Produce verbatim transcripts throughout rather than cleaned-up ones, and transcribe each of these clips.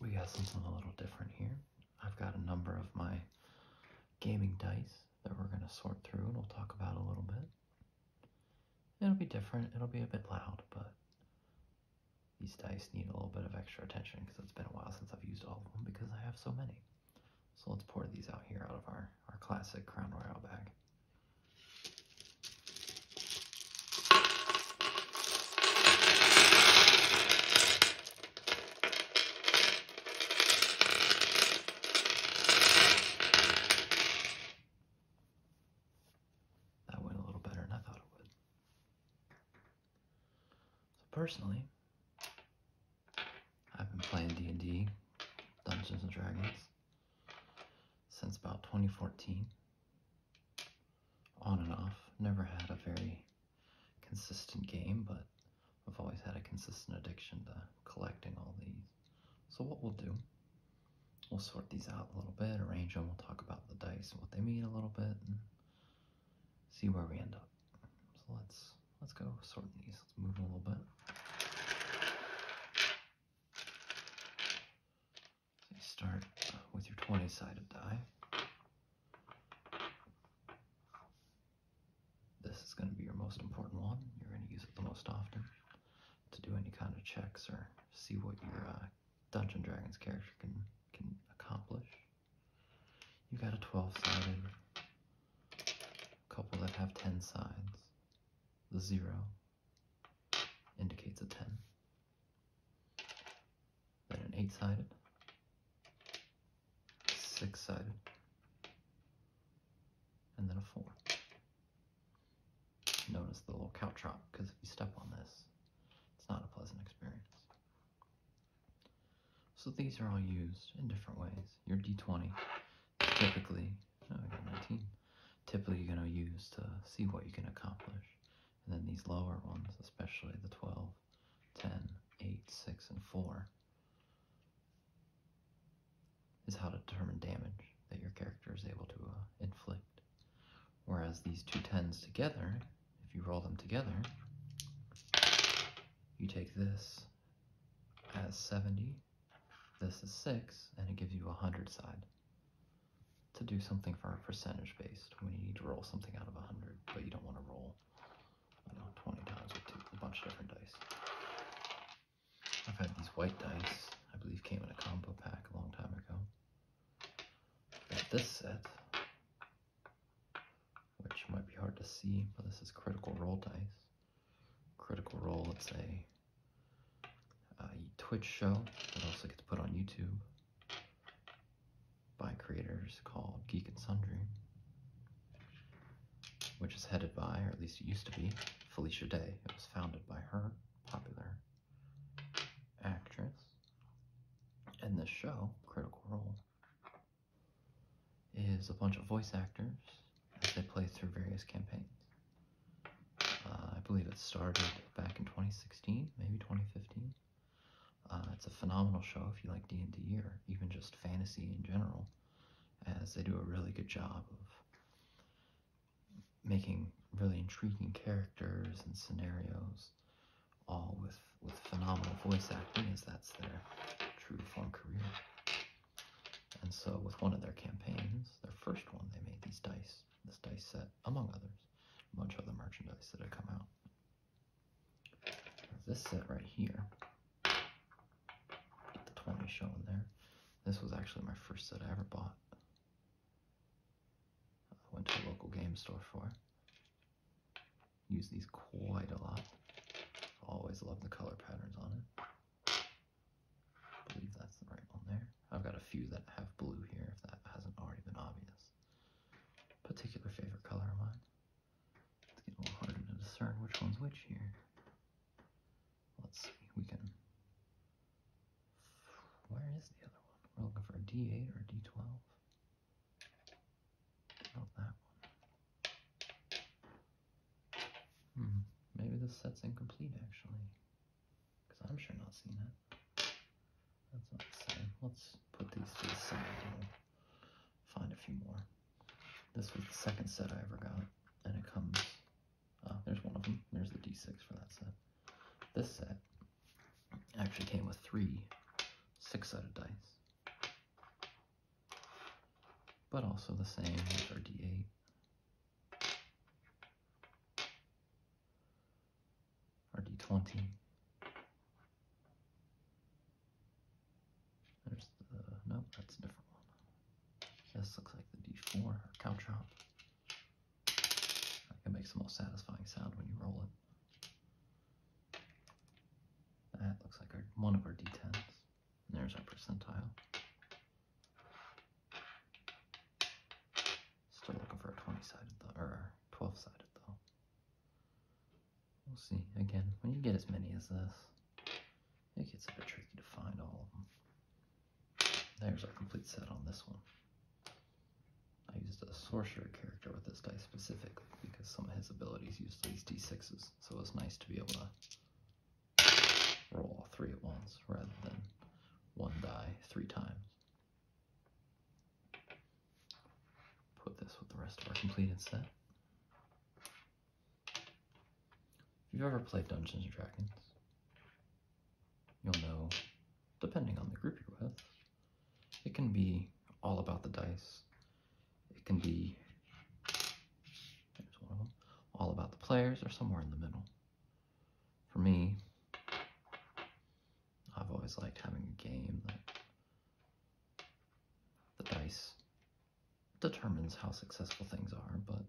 we got something a little different here. I've got a number of my gaming dice that we're going to sort through and we'll talk about a little bit. It'll be different, it'll be a bit loud, but these dice need a little bit of extra attention because it's been a while since I've used all of them because I have so many. So let's pour these out here out of our, our classic Crown Royal bag. Personally, I've been playing D and D, Dungeons and Dragons, since about twenty fourteen, on and off. Never had a very consistent game, but I've always had a consistent addiction to collecting all these. So what we'll do, we'll sort these out a little bit, arrange them, we'll talk about the dice and what they mean a little bit, and see where we end up. So let's... Let's go sort these. Let's move a little bit. So you start with your twenty-sided die. This is going to be your most important one. You're going to use it the most often to do any kind of checks or see what your uh, Dungeons and Dragons character can, can accomplish. You got a twelve-sided, a couple that have ten sides. The zero indicates a ten. Then an eight-sided, six-sided, and then a four. Notice the little couch drop, because if you step on this, it's not a pleasant experience. So these are all used in different ways. Your D twenty typically, no, I got nineteen, typically you're going to use to see what you can accomplish. And then these lower ones, especially the twelve, ten, eight, six, and four, is how to determine damage that your character is able to uh, inflict. Whereas these two tens together, if you roll them together, you take this as seventy, this is six, and it gives you a hundred side. To do something for a percentage based, when you need to roll something out of a hundred, but you don't want to roll twenty times with a bunch of different dice. I've had these white dice, I believe came in a combo pack a long time ago. I've got this set, which might be hard to see, but this is Critical Role dice. Critical Role, it's a uh, Twitch show that also gets put on YouTube by creators called Geek and Sundry, which is headed by, or at least it used to be, Felicia Day. It was founded by her, popular actress. And this show, Critical Role, is a bunch of voice actors as they play through various campaigns. Uh, I believe it started back in twenty sixteen, maybe twenty fifteen. Uh, it's a phenomenal show if you like D and D or even just fantasy in general, as they do a really good job of making really intriguing characters and scenarios, all with, with phenomenal voice acting, as that's their true form career. And so with one of their campaigns, their first one, they made these dice, this dice set, among others, a bunch of other merchandise that had come out. This set right here, get the twenty showing there. This was actually my first set I ever bought. Went to a local game store for. Use these quite a lot. Always love the color patterns on it. I believe that's the right one there. I've got a few that have blue here, if that hasn't already been obvious. Particular favorite color of mine. It's getting a little harder to discern which one's which here. Let's see, we can... Where is the other one? We're looking for a D eight or a D twelve. Maybe this set's incomplete, actually, because I'm sure not seeing it. That's not the same. Let's put these to the side and we'll find a few more. This was the second set I ever got, and it comes... Oh, there's one of them. There's the D six for that set. This set actually came with three six-sided dice. But also the same as our D eight. Our D twenty. There's the, no, that's a different one. This looks like the D four, or cow chop. It makes the most satisfying sound when you roll it. That looks like our, one of our D tens. And there's our percentile. Still looking for a twenty-sided though, or a twelve-sided though. We'll see. Again, when you get as many as this, it gets a bit tricky to find all of them. There's our complete set on this one. I used a sorcerer character with this dice specifically because some of his abilities use these D sixes, so it was nice to be able to roll all three at once rather than one die three times. Put this with the rest of our completed set. If you've ever played Dungeons and Dragons, you'll know, depending on the group you're with, it can be all about the dice. It can be, there's one of them, all about the players or somewhere in the middle. For me, I've always liked having a game that the dice determines how successful things are, but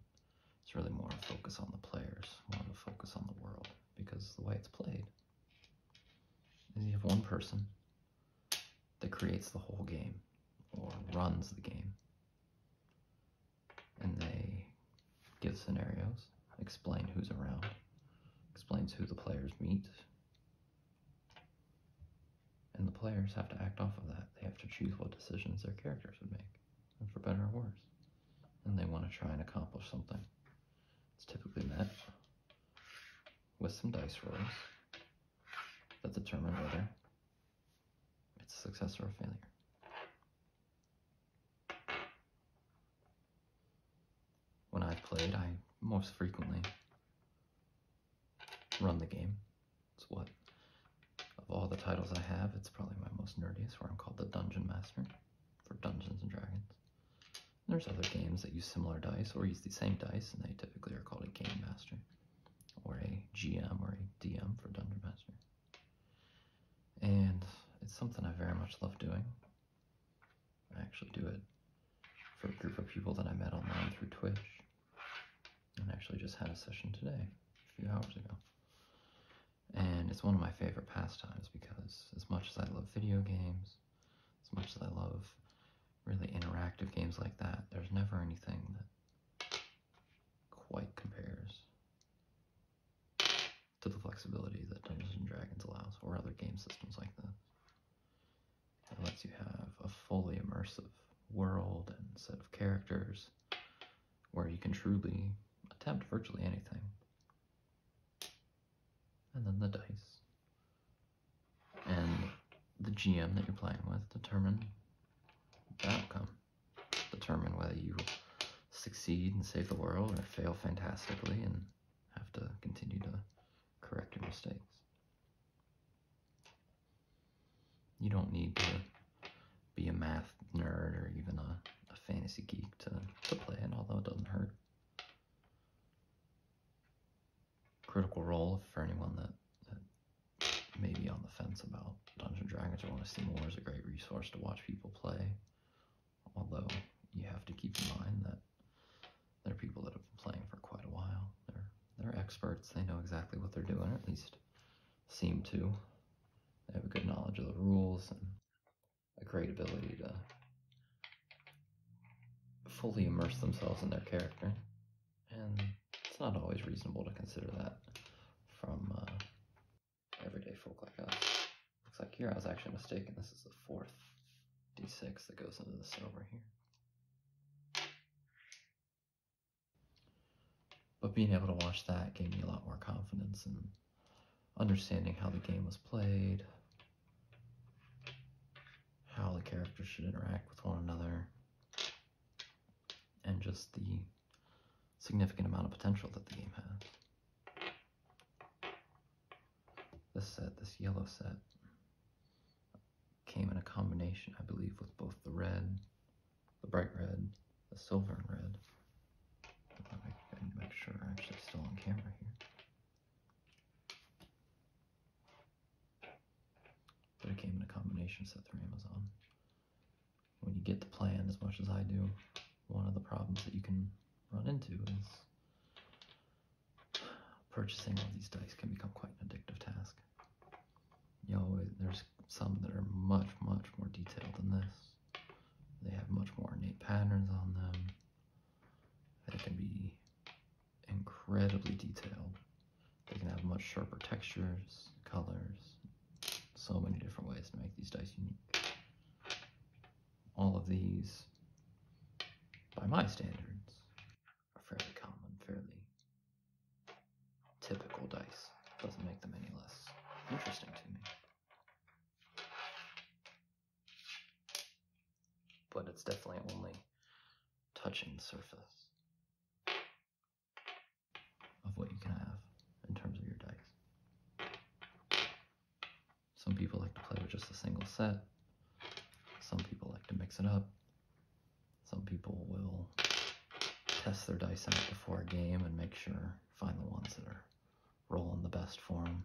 it's really more a focus on the players, more of a focus on the world, because the way it's played is you have one person that creates the whole game or runs the game. And they give scenarios, explain who's around, explains who the players meet, and the players have to act off of that. They have to choose what decisions their characters would make, and for better or worse. And they want to try and accomplish something. It's typically met with some dice rolls that determine whether it's a success or a failure. When I've played, I most frequently run the game. It's what, of all the titles I have, it's probably my most nerdiest, where I'm called the Dungeon Master for Dungeons and Dragons. And there's other games that use similar dice or use the same dice, and they typically are called a Game Master or a G M or a D M for Dungeon Master. And it's something I very much love doing. I actually do it for a group of people that I met online through Twitch. And actually just had a session today, a few hours ago. And it's one of my favorite pastimes because as much as I love video games, as much as I love really interactive games like that, there's never anything that quite compares to the flexibility that Dungeons and Dragons allows, or other game systems like this. It lets you have a fully immersive world and set of characters where you can truly attempt virtually anything. And then the dice and the G M that you're playing with determine the outcome, determine whether you succeed and save the world or fail fantastically and have to continue to correct your mistakes. You don't need to be a math nerd or even a, a fantasy geek to, to play it, although it doesn't hurt. Critical Role, for anyone that, that may be on the fence about Dungeons and Dragons or want to see more, is a great resource to watch people play. Although you have to keep in mind that there are people that have been playing for quite a while. They're, they're experts, they know exactly what they're doing, or at least seem to. They have a good knowledge of the rules and a great ability to fully immerse themselves in their character, and it's not always reasonable to consider that from uh, everyday folk like us. Looks like here I was actually mistaken. This is the fourth D six that goes into the silver here. But being able to watch that gave me a lot more confidence in understanding how the game was played, how the characters should interact with one another, and just the significant amount of potential that the game has. This set, this yellow set, came in a combination, I believe, with both the red, the bright red, the silver and red. I need to make sure I'm actually still on camera here. But it came in a combination set through Amazon. When you get to plan as much as I do, one of the problems that you can run into is purchasing all these dice can become quite an addictive task. You always, there's some that are much, much more detailed than this. They have much more innate patterns on them. They can be incredibly detailed. They can have much sharper textures, colors, so many different ways to make these dice unique. All of these, by my standards, are fairly common, fairly typical dice. Doesn't make them any less interesting to me. But it's definitely only touching the surface of what you can have in terms of your dice. Some people like to play with just a single set. Some people like to mix it up. Some people will test their dice out before a game and make sure, find the ones that are rolling the best for them,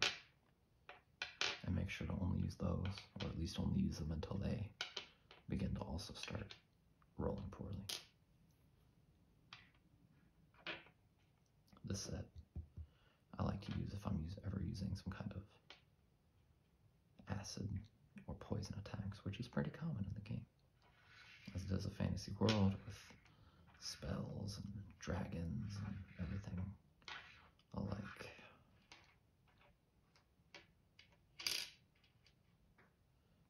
and make sure to only use those, or at least only use them until they begin to also start rolling poorly. This set I like to use if I'm use, ever using some kind of acid or poison attacks, which is pretty common in the game. As it is a fantasy world with spells and dragons and everything alike.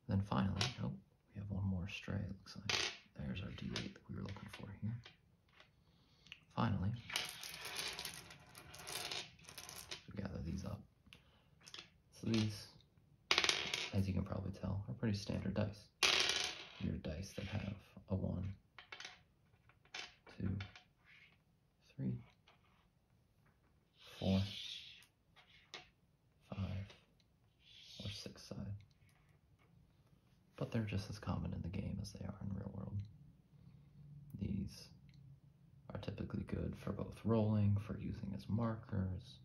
Then finally, oh, we have one more stray, it looks like. There's our D eight that we were looking for here. Finally, we gather these up. So these, as you can probably tell, are pretty standard dice. Your dice that have a one, two, three, four, five, or six side. But they're just as common in the game as they are in real world. These are typically good for both rolling, for using as markers,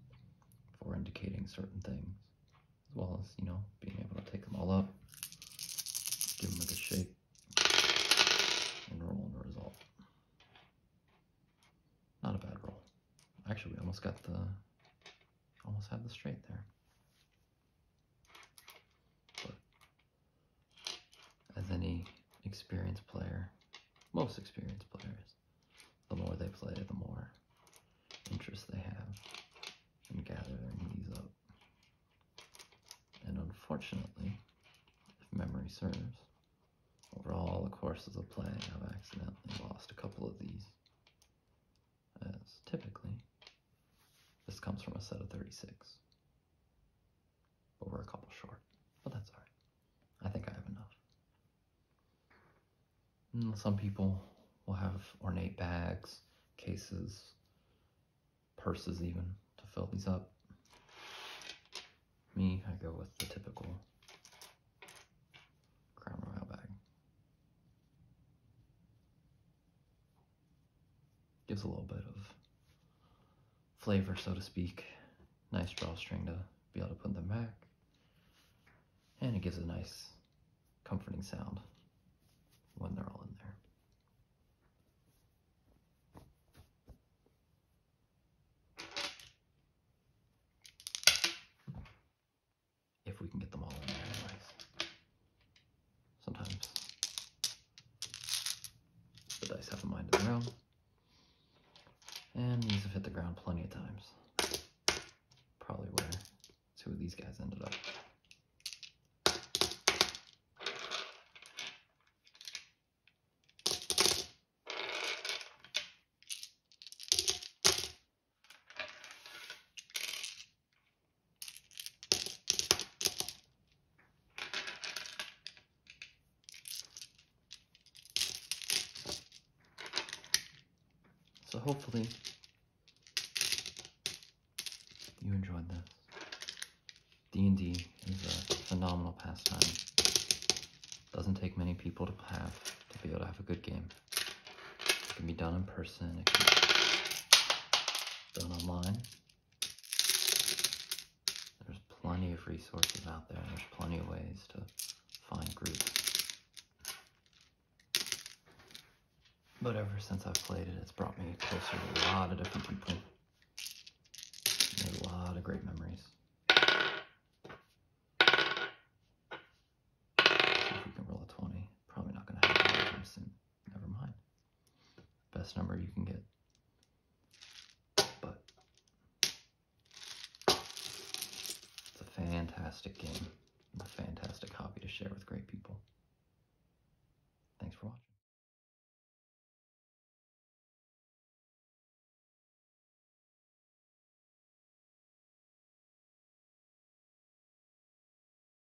for indicating certain things, as well as, you know, being able to take them all up, give them a good shape, and roll on the result. Not a bad roll. Actually, we almost got the, almost had the straight there. But as any experienced player, most experienced players, the more they play, the more interest they have in gathering these up. And unfortunately, if memory serves, over all the courses of play, I've accidentally lost a couple of these. As typically, this comes from a set of thirty-six, but we're a couple short, but that's all right. I think I have enough. And some people will have ornate bags, cases, purses even, to fill these up. Me, I go with the typical Crown Royal bag. Gives a little bit of flavor, so to speak. Nice drawstring to be able to put them back. And it gives a nice comforting sound when they're all in there. If we can get them all in there anyways. Sometimes the dice have a mind of their own. And these have hit the ground plenty of times. Probably where two of these guys ended up. So hopefully you enjoyed this. D and D is a phenomenal pastime. doesn't take many people to have to be able to have a good game. It can be done in person, it can be done online. There's plenty of resources out there, and there's plenty of ways to find groups. But ever since I've played it, it's brought me closer to a lot of different people. Made a lot of great memories. If we can roll a twenty, probably not going to happen anytime soon. Never mind. Best number you can get. But it's a fantastic game. A fantastic hobby to share with great people.